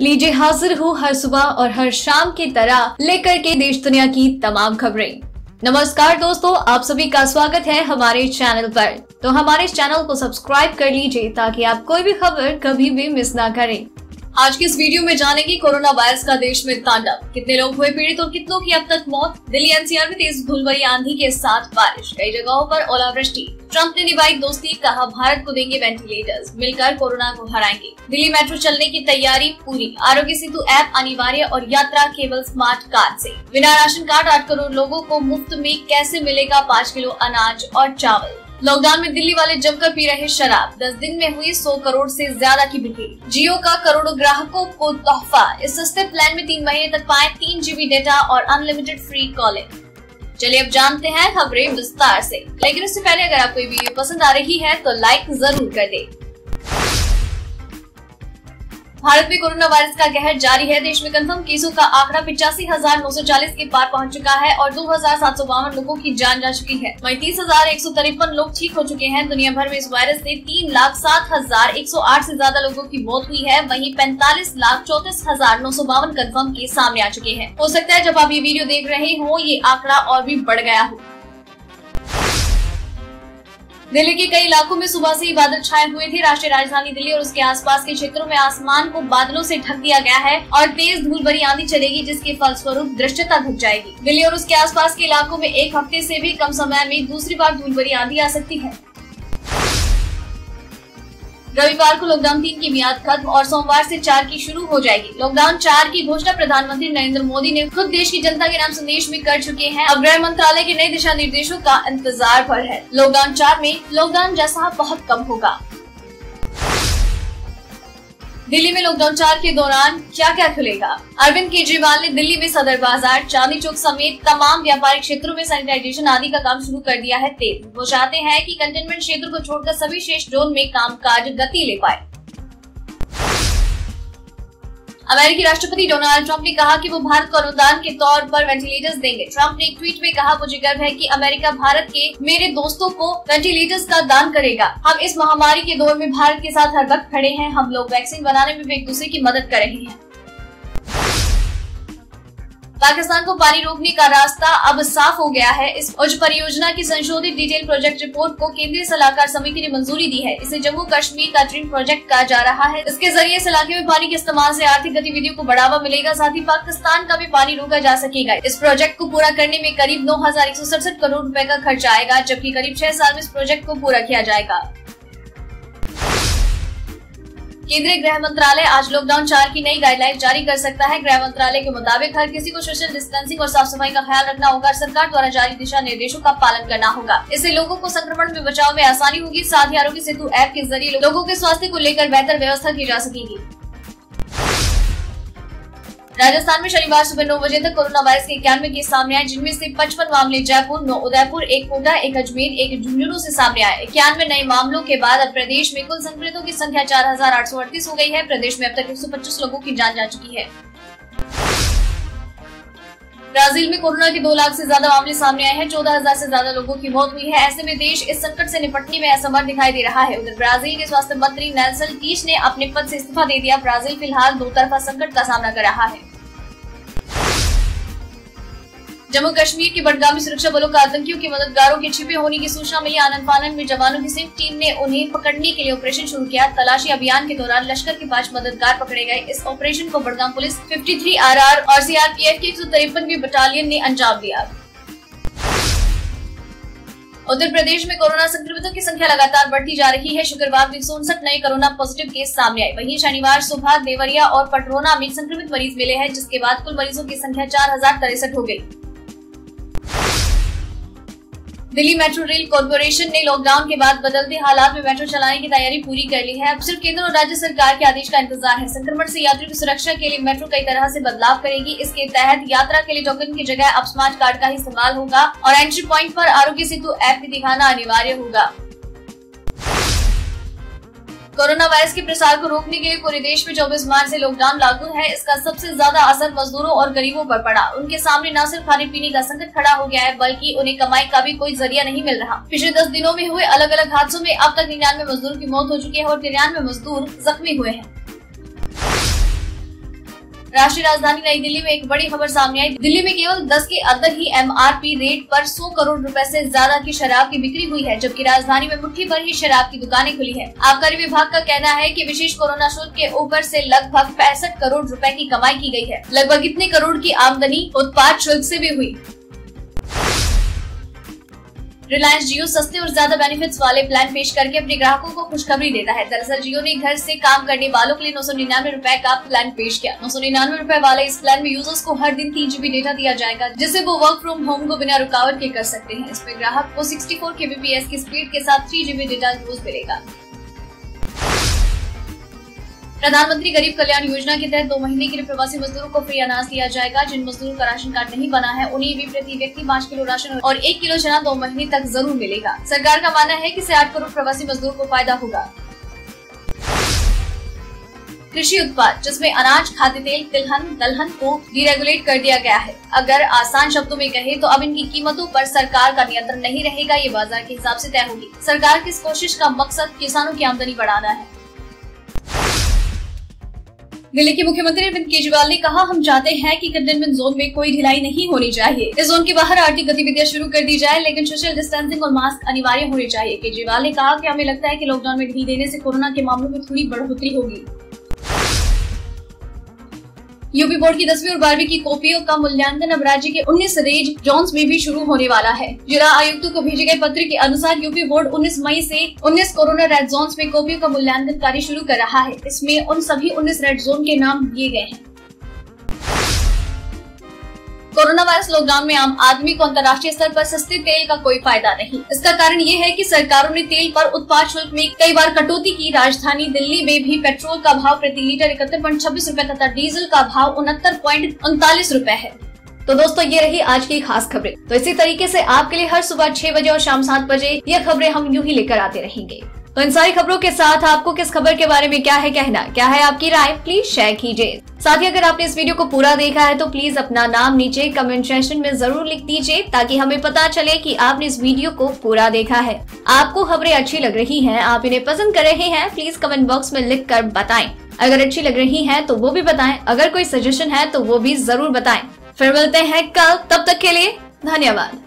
लीजिए हाजिर हूँ हर सुबह और हर शाम की तरह लेकर के देश दुनिया की तमाम खबरें। नमस्कार दोस्तों, आप सभी का स्वागत है हमारे चैनल पर। तो हमारे चैनल को सब्सक्राइब कर लीजिए ताकि आप कोई भी खबर कभी भी मिस ना करें। आज की इस वीडियो में जानेंगे कोरोना वायरस का देश में तांडव, कितने लोग हुए पीड़ित और कितनों की अब तक मौत, दिल्ली एनसीआर में तेज धूल भरी आंधी के साथ बारिश, कई जगहों पर ओलावृष्टि, ट्रंप ने निभाई दोस्ती, कहा भारत को देंगे वेंटिलेटर्स, मिलकर कोरोना को हराएंगे, दिल्ली मेट्रो चलने की तैयारी पूरी, आरोग्य सेतु ऐप अनिवार्य और यात्रा केवल स्मार्ट कार्ड से, बिना राशन कार्ड 8 करोड़ लोगों को मुफ्त में कैसे मिलेगा 5 किलो अनाज और चावल, लॉकडाउन में दिल्ली वाले जमकर पी रहे शराब, 10 दिन में हुई 100 करोड़ से ज्यादा की बिक्री, जियो का करोड़ों ग्राहकों को तोहफा, इस सस्ते प्लान में 3 महीने तक पाए 3 जीबी डेटा और अनलिमिटेड फ्री कॉलिंग। चलिए अब जानते हैं खबरें विस्तार से। लेकिन उससे पहले अगर आपको ये वीडियो पसंद आ रही है तो लाइक जरूर कर दें। भारत में कोरोना वायरस का कहर जारी है। देश में कंफर्म केसों का आंकड़ा 85,940 के पार पहुंच चुका है और 2,752 लोगों की जान जा चुकी है। 35,153 लोग ठीक हो चुके हैं। दुनिया भर में इस वायरस से 3,07,108 से ज्यादा लोगों की मौत हुई है। वहीं 45,34,952 कंफर्म केस सामने आ चुके हैं। हो सकता है जब आप ये वीडियो देख रहे हो ये आंकड़ा और भी बढ़ गया हो। दिल्ली के कई इलाकों में सुबह से ही बादल छाए हुए थे। राष्ट्रीय राजधानी दिल्ली और उसके आसपास के क्षेत्रों में आसमान को बादलों से ढक दिया गया है और तेज धूल भरी आंधी चलेगी, जिसके फलस्वरूप दृश्यता घट जाएगी। दिल्ली और उसके आसपास के इलाकों में 1 हफ्ते से भी कम समय में दूसरी बार धूल भरी आंधी आ सकती है। रविवार को लॉकडाउन 3 की मियाद खत्म और सोमवार से 4 की शुरू हो जाएगी। लॉकडाउन 4 की घोषणा प्रधानमंत्री नरेंद्र मोदी ने खुद देश की जनता के नाम संदेश में कर चुके हैं। अब गृह मंत्रालय के नए दिशा निर्देशों का इंतजार भर है। लॉकडाउन 4 में लॉकडाउन जैसा बहुत कम होगा। दिल्ली में लॉकडाउन 4 के दौरान क्या क्या खुलेगा? अरविंद केजरीवाल ने दिल्ली में सदर बाजार, चांदनी चौक समेत तमाम व्यापारिक क्षेत्रों में सैनिटाइजेशन आदि का काम शुरू कर दिया है तेज। वो चाहते हैं कि कंटेनमेंट क्षेत्र को छोड़कर सभी शेष जोन में कामकाज गति ले पाए। अमेरिकी राष्ट्रपति डोनाल्ड ट्रंप ने कहा कि वो भारत को अनुदान के तौर पर वेंटिलेटर्स देंगे। ट्रंप ने एक ट्वीट में कहा, मुझे गर्व है कि अमेरिका भारत के मेरे दोस्तों को वेंटिलेटर्स का दान करेगा। हम इस महामारी के दौर में भारत के साथ हर वक्त खड़े हैं। हम लोग वैक्सीन बनाने में भी एक दूसरे की मदद कर रहे हैं। पाकिस्तान को पानी रोकने का रास्ता अब साफ हो गया है। इस उच्च परियोजना की संशोधित डिटेल प्रोजेक्ट रिपोर्ट को केंद्रीय सलाहकार समिति ने मंजूरी दी है। इसे जम्मू कश्मीर का ड्रीम प्रोजेक्ट कहा जा रहा है। इसके जरिए इस इलाके में पानी के इस्तेमाल से आर्थिक गतिविधियों को बढ़ावा मिलेगा, साथ ही पाकिस्तान का भी पानी रोका जा सकेगा। इस प्रोजेक्ट को पूरा करने में करीब 9,167 करोड़ रुपए का खर्च आएगा, जबकि करीब 6 साल में इस प्रोजेक्ट को पूरा किया जाएगा। केंद्रीय गृह मंत्रालय आज लॉकडाउन 4 की नई गाइडलाइन जारी कर सकता है। गृह मंत्रालय के मुताबिक हर किसी को सोशल डिस्टेंसिंग और साफ सफाई का ख्याल रखना होगा और सरकार द्वारा जारी दिशा निर्देशों का पालन करना होगा। इससे लोगों को संक्रमण में बचाव में आसानी होगी। साथ ही आरोग्य सेतु ऐप के जरिए लोगों के स्वास्थ्य को लेकर बेहतर व्यवस्था की जा सकेगी। राजस्थान में शनिवार सुबह 9 बजे तक कोरोना वायरस के 91 केस सामने आए, जिनमें से 55 मामले जयपुर, 9 उदयपुर, 1 कोटा, 1 अजमेर, 1 झुंझुनू से सामने आए। 91 नए मामलों के बाद अब प्रदेश में कुल संक्रमितों की संख्या 4,838 हो गई है। प्रदेश में अब तक 125 लोगों की जान जा चुकी है। ब्राजील में कोरोना के 2 लाख से ज्यादा मामले सामने आए हैं। 14,000 से ज्यादा लोगों की मौत हुई है। ऐसे में देश इस संकट से निपटने में असमर्थ दिखाई दे रहा है। उधर ब्राजील के स्वास्थ्य मंत्री नेल्सन टीच ने अपने पद से इस्तीफा दे दिया। ब्राजील फिलहाल 2 तरफा संकट का सामना कर रहा है। जम्मू कश्मीर के बडगाम में सुरक्षा बलों का आतंकियों के मददगारों के छिपे होने की सूचना मिली। आनन फानन में जवानों की संयुक्त टीम ने उन्हें पकड़ने के लिए ऑपरेशन शुरू किया। तलाशी अभियान के दौरान लश्कर के 5 मददगार पकड़े गए। इस ऑपरेशन को बडगाम पुलिस 53 RR और सीआरपीएफ की 153वीं बटालियन ने अंजाम दिया। उत्तर प्रदेश में कोरोना संक्रमितों की संख्या लगातार बढ़ती जा रही है। शुक्रवार को 159 नए कोरोना पॉजिटिव केस सामने आए। वहीं शनिवार सुबह देवरिया और पटरोना में संक्रमित मरीज मिले हैं, जिसके बाद कुल मरीजों की संख्या 4,063 हो गयी। दिल्ली मेट्रो रेल कॉर्पोरेशन ने लॉकडाउन के बाद बदलते हालात में मेट्रो चलाने की तैयारी पूरी कर ली है। अब सिर्फ केंद्र और राज्य सरकार के आदेश का इंतजार है। संक्रमण से यात्रियों की सुरक्षा के लिए मेट्रो कई तरह से बदलाव करेगी। इसके तहत यात्रा के लिए टोकन की जगह अब स्मार्ट कार्ड का ही इस्तेमाल होगा और एंट्री प्वाइंट पर आरोग्य सेतु ऐप भी दिखाना अनिवार्य होगा। कोरोना वायरस के प्रसार को रोकने के लिए पूरे देश में 24 मार्च से लॉकडाउन लागू है। इसका सबसे ज्यादा असर मजदूरों और गरीबों पर पड़ा। उनके सामने न सिर्फ खाने पीने का संकट खड़ा हो गया है, बल्कि उन्हें कमाई का भी कोई जरिया नहीं मिल रहा। पिछले 10 दिनों में हुए अलग अलग हादसों में अब तक 99 मजदूरों की मौत हो चुकी है और 93 मजदूर जख्मी हुए हैं। राष्ट्रीय राजधानी नई दिल्ली में एक बड़ी खबर सामने आई। दिल्ली में केवल 10 के अंदर ही MRP रेट पर 100 करोड़ रुपए से ज्यादा की शराब की बिक्री हुई है, जबकि राजधानी में मुट्ठी भर ही शराब की दुकानें खुली है। आबकारी विभाग का कहना है कि विशेष कोरोना शुल्क के ऊपर से लगभग 65 करोड़ रुपए की कमाई की गई है। लगभग इतने करोड़ की आमदनी उत्पाद शुल्क से भी हुई। रिलायंस जियो सस्ते और ज्यादा बेनिफिट्स वाले प्लान पेश करके अपने ग्राहकों को खुशखबरी देता है। दरअसल जियो ने घर से काम करने वालों के लिए 999 रुपए का प्लान पेश किया। 999 रुपए वाले इस प्लान में यूजर्स को हर दिन 3 GB डेटा दिया जाएगा, जिससे वो वर्क फ्रॉम होम को बिना रुकावट के कर सकते हैं। इसमें ग्राहक को 64 kbps की स्पीड के साथ 3 GB डेटा रोज मिलेगा। प्रधानमंत्री गरीब कल्याण योजना के तहत 2 महीने के लिए प्रवासी मजदूरों को फ्री अनाज दिया जाएगा। जिन मजदूरों का राशन कार्ड नहीं बना है, उन्हें भी प्रति व्यक्ति 5 किलो राशन और 1 किलो चना 2 महीने तक जरूर मिलेगा। सरकार का मानना है कि इससे 8 करोड़ प्रवासी मजदूरों को फायदा होगा। कृषि उत्पाद जिसमें अनाज, खाद्य तेल, तिलहन, दलहन को डीरेगुलेट कर दिया गया है। अगर आसान शब्दों में कहे तो अब इनकी कीमतों पर सरकार का नियंत्रण नहीं रहेगा, ये बाजार के हिसाब से तय होगी। सरकार की इस कोशिश का मकसद किसानों की आमदनी बढ़ाना है। दिल्ली के मुख्यमंत्री अरविंद केजरीवाल ने कहा, हम चाहते हैं कि कंटेनमेंट जोन में कोई ढिलाई नहीं होनी चाहिए। इस जोन के बाहर आर्थिक गतिविधियां शुरू कर दी जाए, लेकिन सोशल डिस्टेंसिंग और मास्क अनिवार्य होने चाहिए। केजरीवाल ने कहा कि हमें लगता है कि लॉकडाउन में ढील देने से कोरोना के मामलों में थोड़ी बढ़ोतरी होगी। यूपी बोर्ड की 10वीं और 12वीं की कॉपियों का मूल्यांकन अब राज्य के 19 रेज जोन्स में भी शुरू होने वाला है। जिला आयुक्तों को भेजे गए पत्र के अनुसार यूपी बोर्ड 19 मई से 19 कोरोना रेड जोन्स में कॉपियों का मूल्यांकन कार्य शुरू कर रहा है। इसमें उन सभी 19 रेड जोन के नाम दिए गए हैं। कोरोना वायरस लॉकडाउन में आम आदमी को अंतर्राष्ट्रीय स्तर पर सस्ते तेल का कोई फायदा नहीं। इसका कारण ये है कि सरकारों ने तेल पर उत्पाद शुल्क में कई बार कटौती की। राजधानी दिल्ली में भी पेट्रोल का भाव प्रति लीटर 71.26 रुपए तथा डीजल का भाव 69.39 रुपए है। तो दोस्तों, ये रही आज की खास खबरें। तो इसी तरीके से आपके लिए हर सुबह 6 बजे और शाम 7 बजे ये खबरें हम यूं ही लेकर आते रहेंगे। तो इन सारी खबरों के साथ आपको किस खबर के बारे में क्या है कहना, क्या है आपकी राय, प्लीज शेयर कीजिए। साथ ही अगर आपने इस वीडियो को पूरा देखा है तो प्लीज अपना नाम नीचे कमेंट सेक्शन में जरूर लिख दीजिए, ताकि हमें पता चले कि आपने इस वीडियो को पूरा देखा है। आपको खबरें अच्छी लग रही हैं, आप इन्हें पसंद कर रहे हैं, प्लीज कमेंट बॉक्स में लिख कर बताएं। अगर अच्छी लग रही है तो वो भी बताएं, अगर कोई सजेशन है तो वो भी जरूर बताएं। फिर मिलते हैं कल, तब तक के लिए धन्यवाद।